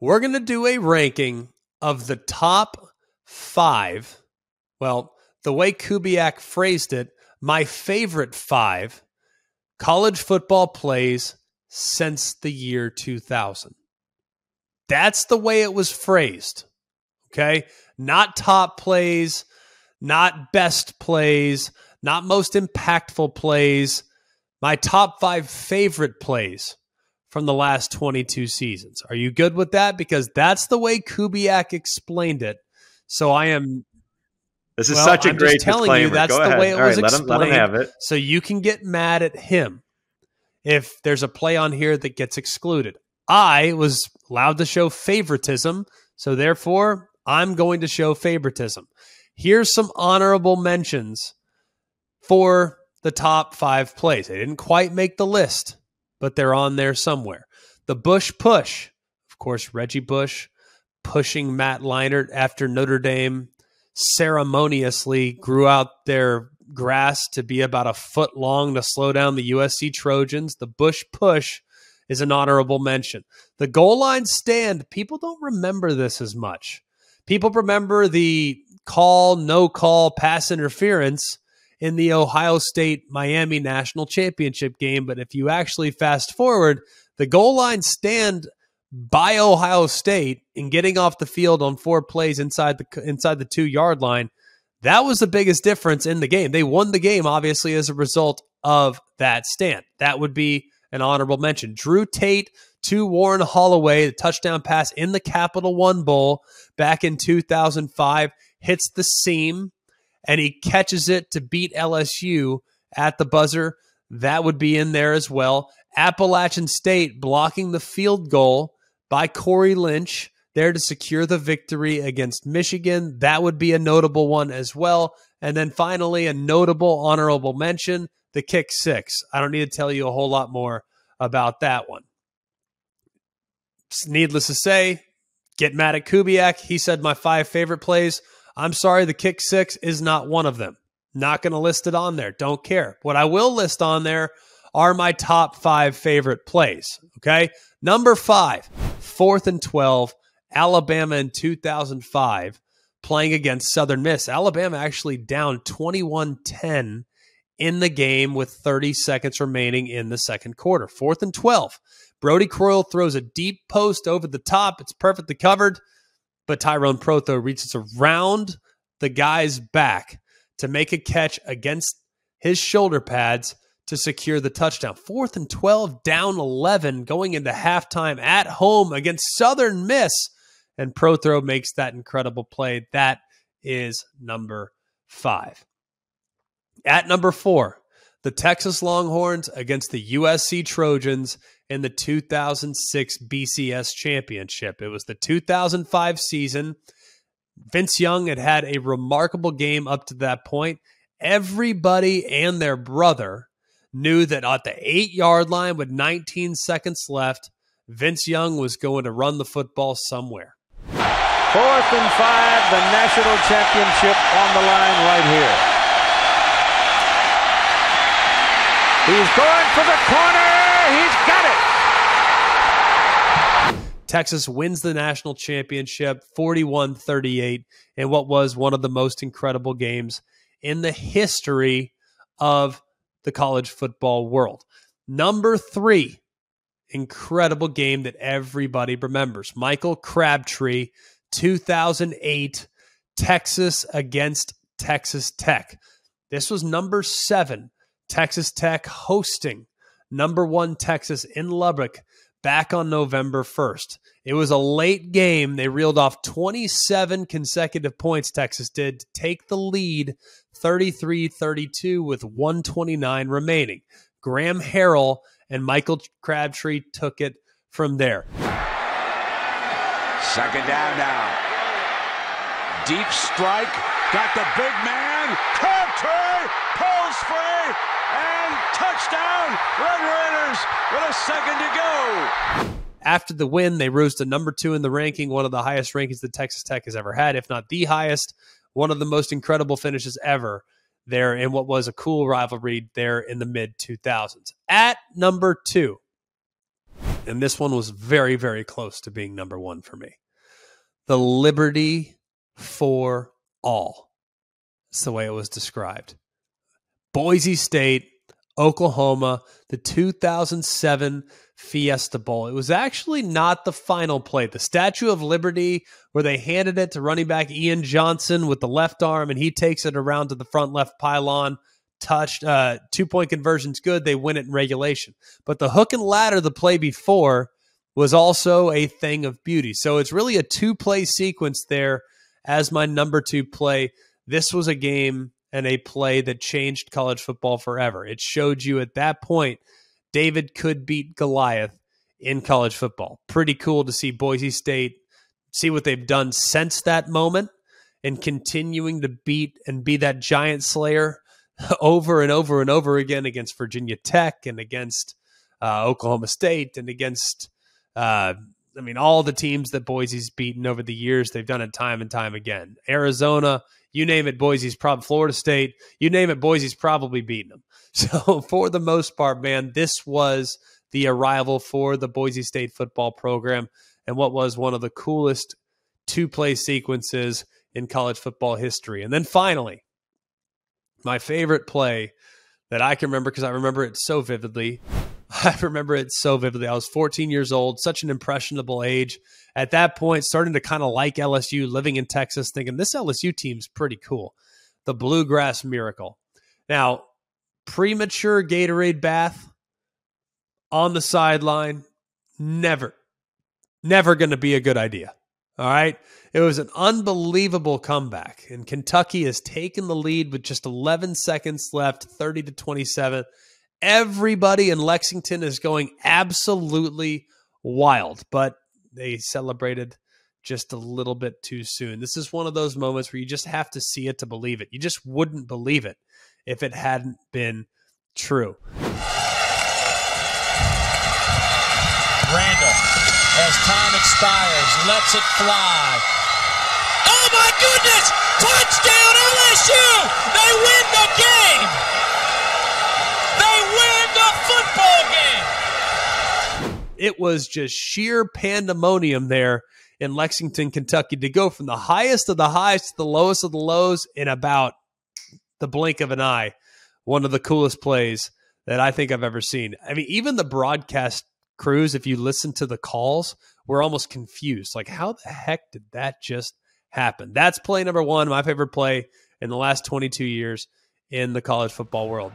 We're going to do a ranking of the top five. Well, the way Kubiak phrased it, my favorite five college football plays since the year 2000. That's the way it was phrased. Okay? Not top plays, not best plays, not most impactful plays. My top five favorite plays from the last 22 seasons. Are you good with that? Because that's the way Kubiak explained it. So I am. This is such a great disclaimer. I'm telling you, that's the way it was explained. Let him have it. So you can get mad at him if there's a play on here that gets excluded. I was allowed to show favoritism, so therefore I'm going to show favoritism. Here's some honorable mentions for the top five plays. They didn't quite make the list, but they're on there somewhere. The Bush push. Of course, Reggie Bush pushing Matt Leinert after Notre Dame ceremoniously grew out their grass to be about a foot long to slow down the USC Trojans. The Bush push is an honorable mention. The goal line stand. People don't remember this as much. People remember the call, no call, pass interference in the Ohio State-Miami National Championship game. But if you actually fast forward, the goal line stand by Ohio State and getting off the field on four plays inside the 2-yard line, that was the biggest difference in the game. They won the game, obviously, as a result of that stand. That would be an honorable mention. Drew Tate to Warren Holloway, the touchdown pass in the Capital One Bowl back in 2005, hits the seam, and he catches it to beat LSU at the buzzer. That would be in there as well. Appalachian State blocking the field goal by Corey Lynch there to secure the victory against Michigan. That would be a notable one as well. And then finally, a notable honorable mention, the kick six. I don't need to tell you a whole lot more about that one. Needless to say, get mad at Kubiak. He said my five favorite plays. I'm sorry, the kick six is not one of them. Not going to list it on there. Don't care. What I will list on there are my top five favorite plays. Okay. Number five, 4th and 12, Alabama in 2005 playing against Southern Miss. Alabama actually down 21-10 in the game with 30 seconds remaining in the second quarter. 4th and 12. Brody Croyle throws a deep post over the top. It's perfectly covered, but Tyrone Prothro reaches around the guy's back to make a catch against his shoulder pads to secure the touchdown. 4th and 12, down 11, going into halftime at home against Southern Miss, and Prothro makes that incredible play. That is number five. At number four, the Texas Longhorns against the USC Trojans in the 2006 BCS Championship. It was the 2005 season. Vince Young had a remarkable game up to that point. Everybody and their brother knew that at the 8-yard line with 19 seconds left, Vince Young was going to run the football somewhere. 4th and 5, the national championship on the line right here. He's going for the corner. He's got it. Texas wins the national championship 41-38 in what was one of the most incredible games in the history of the college football world. Number three, incredible game that everybody remembers. Michael Crabtree, 2008, Texas against Texas Tech. This was number 7. Texas Tech hosting number 1 Texas in Lubbock back on November 1st. It was a late game. They reeled off 27 consecutive points, Texas did, to take the lead 33-32 with 1:29 remaining. Graham Harrell and Michael Crabtree took it from there. 2nd down now. Deep strike. Got the big man. Crabtree pulls free. And touchdown, Red Raiders with a second to go. After the win, they rose to number 2 in the ranking, one of the highest rankings that Texas Tech has ever had, if not the highest, one of the most incredible finishes ever there in what was a cool rivalry there in the mid-2000s. At number 2, and this one was very, very close to being number one for me. The Liberty for All. That's the way it was described. Boise State, Oklahoma, the 2007 Fiesta Bowl. It was actually not the final play. The Statue of Liberty, where they handed it to running back Ian Johnson with the left arm, and he takes it around to the front left pylon. Touched, 2-point conversion's good. They win it in regulation. But the hook and ladder the play before was also a thing of beauty. So it's really a two-play sequence there as my number two play. This was a game and a play that changed college football forever. It showed you at that point David could beat Goliath in college football. Pretty cool to see Boise State, see what they've done since that moment and continuing to beat and be that giant slayer over and over and over again against Virginia Tech and against Oklahoma State and against, all the teams that Boise's beaten over the years. They've done it time and time again. Arizona, you name it, Boise's probably, Florida State, you name it, Boise's probably beaten them. So for the most part, man, this was the arrival for the Boise State football program and what was one of the coolest two-play sequences in college football history. And then finally, my favorite play that I can remember, because I remember it so vividly. I was 14 years old, such an impressionable age. At that point, starting to kind of like LSU, living in Texas, thinking this LSU team's pretty cool. The Bluegrass Miracle. Now, premature Gatorade bath on the sideline, never going to be a good idea. All right. It was an unbelievable comeback, and Kentucky has taken the lead with just 11 seconds left, 30-27. Everybody in Lexington is going absolutely wild, but they celebrated just a little bit too soon. This is one of those moments where you just have to see it to believe it. You just wouldn't believe it if it hadn't been true. As time expires, lets it fly. Oh my goodness! Touchdown LSU! They win the game! They win the football game! It was just sheer pandemonium there in Lexington, Kentucky, to go from the highest of the highs to the lowest of the lows in about the blink of an eye. One of the coolest plays that I think I've ever seen. I mean, even the broadcast crews, if you listen to the calls, we're almost confused. Like, how the heck did that just happen? That's play number one, my favorite play in the last 22 years in the college football world.